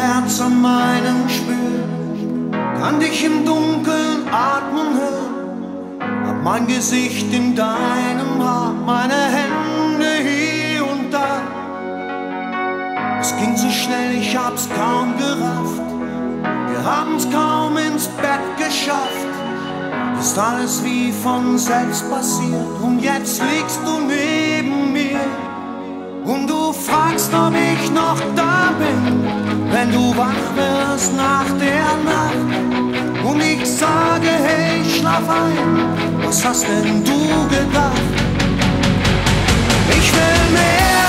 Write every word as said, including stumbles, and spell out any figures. Herz an meinem spüren, kann dich im Dunkeln atmen hören, hab mein Gesicht in deinem Haar, meine Hände hier und da. Es ging so schnell, ich hab's kaum gerafft, wir haben's kaum ins Bett geschafft. Ist alles wie von selbst passiert und jetzt liegst du neben mir und du fragst, ob ich noch da bin, wenn du wach wirst nach der Nacht. Und ich sage, hey, schlaf ein, was hast denn du gedacht? Ich will mehr.